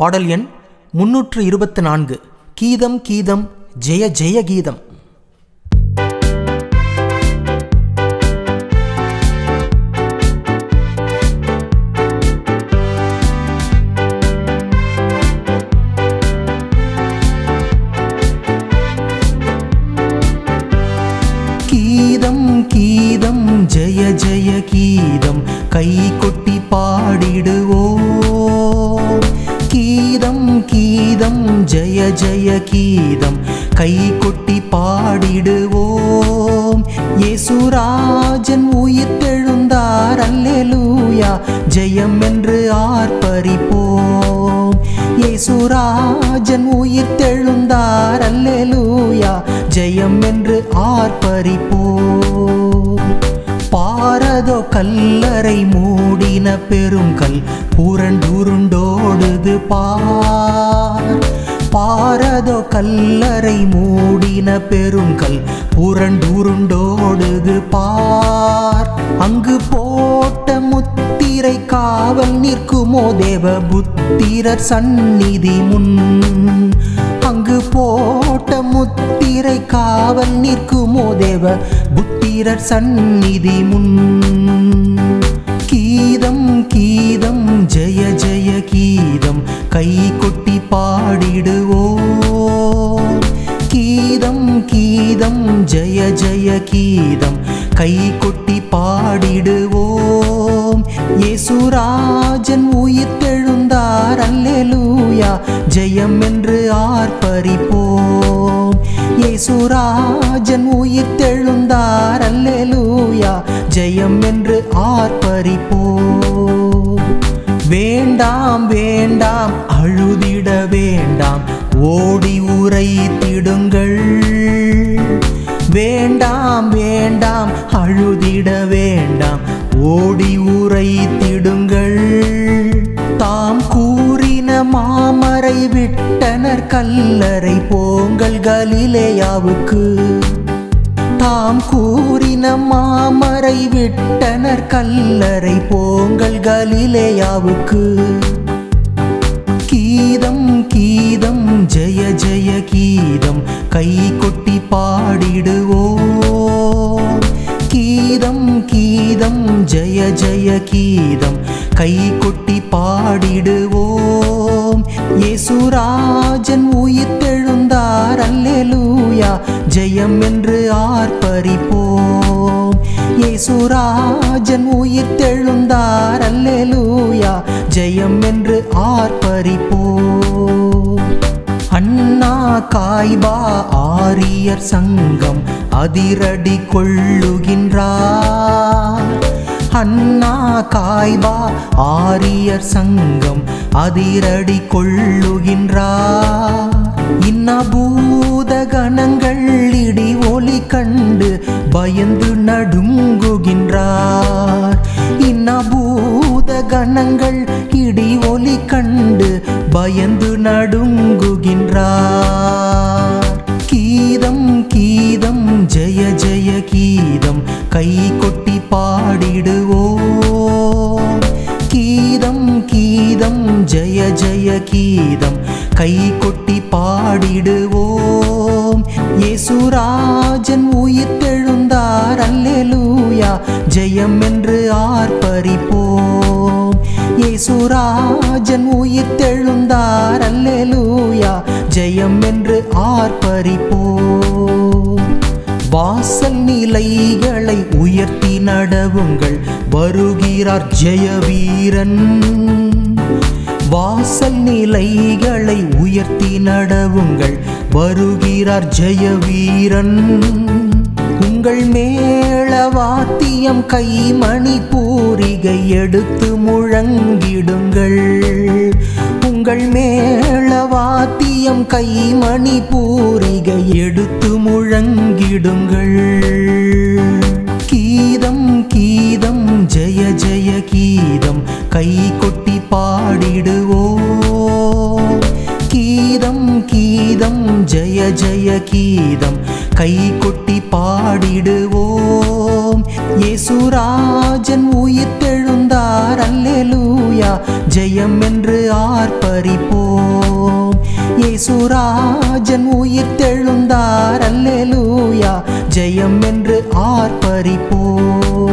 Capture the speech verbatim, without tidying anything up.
பாடல் எண் முன்னூற்று இருபத்து நான்கு கீதம் கீதம் ஜெய ஜெய கீதம். கீதம் ஜெய ஜெய கீதம் கை கொட்டி பாடிடுவோம். கீதம் கீதம் ஜெய ஜெய கீதம் கை கொட்டி பாடிடுவோம். இயேசுராஜன் உயிர்த்தெழுந்தார் அல்லேலூயா ஜெயம் என்று ஆர்ப்பரிப்போம். இயேசுராஜன் உயிர்த்தெழுந்தார் அல்லேலூயா ஜெயம் என்று ஆர்ப்பரிப்போம். பாரதோ கல்லறை மூடின பெருங்கல் புரண்டுருண்டோடுது பார். பாரதோ கல்லறை மூடின பெருங்கல் புரண்டுருண்டோடுது பார். அங்கு போட்ட முத்திரை காவல் நிற்குமோ தேவ புத்திரர் சந்நிதி முன். அங்கு போட்ட முத்திரை காவல் நிற்குமோ தேவ புத்திரர் சந்நிதி முன். கீதம் கீதம் ஜெய ஜெய கீதம் கை கொட்டி பாடிடுவோம். கீதம் கீதம் ஜெய ஜெய கீதம் கை கொட்டி பாடிடுவோம். இயேசுராஜன் உயிர்த்தெழுந்தார் அல்லேலூயா ஜெயம் என்று ஆர்ப்பரிப்போம். இயேசுராஜன் உயிர்த்தெழுந்தார் அல்லேலூயா ஜெயம் என்று ஆர்ப்பரிப்போம். வேண்டாம் வேண்டாம் அழுதிட வேண்டாம் ஓடி உரைத்திடுங்கள். வேண்டாம் வேண்டாம் அழுதிட வேண்டாம் ஓடி உரைத்திடுங்கள். தாம் கூறின மாமரை விட்டனர் கல்லறை போங்கள் கலிலேயாவுக்கு. தாம் கூறின மாமரை விட்டனர் கல்லறை போங்கள் கலிலேயாவுக்கு. கீதம் கீதம் ஜெய ஜெய கீதம் கை கொட்டி பாடிடுவோம். கீதம் கீதம் ஜெய ஜெய கீதம் கை கொட்டி பாடிடுவோம். இயேசுராஜன் உயிர்த்தெழுந்தார் அல்லேலூயா ஜெயம் என்று ஆர்ப்பரிப்போம். இயேசுராஜன் உயிர்த்தெழுந்தார் அல்லேலூயா ஜெயம் என்று ஆர்ப்பரிப்போம். அண்ணா காய்பா ஆரியர் சங்கம் அதிரடி கொள்ளுகின்றார். அண்ணா காய்பா ஆரியர் சங்கம் அதிரடி கொள்ளுகின்றார். இன்னபூத கணங்கள் இடி ஒளி கண்டு பயந்து நடுங்குகின்றார். இன்னபூத கணங்கள் இடி ஒளி கண்டு பயந்து நடுங்குகின்றார். கீதம் கீதம் ஜெய ஜெய கீதம் கை கொட்டி பாடிடுவோம். கீதம் கீதம் ஜெய ஜெய கீதம் கை கொட்டி பாடிடுவோம். இயேசுராஜன் உயிர்த்தெழுந்தார் அல்லேலூயா ஜெயம் என்று ஆர்ப்பரிப்போம். இயேசுராஜன் உயிர்த்தெழுந்தார் அல்லேலூயா ஜெயம் என்று ஆர்ப்பரிப்போம். வாசல் நிலைகளை உயர்த்தி நடவுங்கள் வருகிறார் ஜெயவீரன். வாசல் நிலைகளை உயர்த்தி நடவுங்கள் வருகிறார் ஜெயவீரன். உங்கள் மேள வாத்தியம் கைமணி பூரிகை எடுத்து முழங்கிடுங்கள். உங்கள் மேள வாத்தியம் கைமணி பூரிகை எடுத்து முழங்கிடுங்கள். கீதம் கீதம் ஜெய ஜெய கீதம் கை கொட்டி பாடிடுவோம். கீதம் கீதம் ஜெய ஜெய கீதம் கை கொட்டி பாடிடுவோம். இயேசுராஜன் உயிர்த்தெழுந்தார் செய்தார். அல்லேலூயா, ஜெயம் என்று ஆர்ப்பரிப்போம். இயேசுராஜன் உயிர்த்தெழுந்தார். அல்லேலூயா, ஜெயம் என்று ஆர்ப்பரிப்போம்.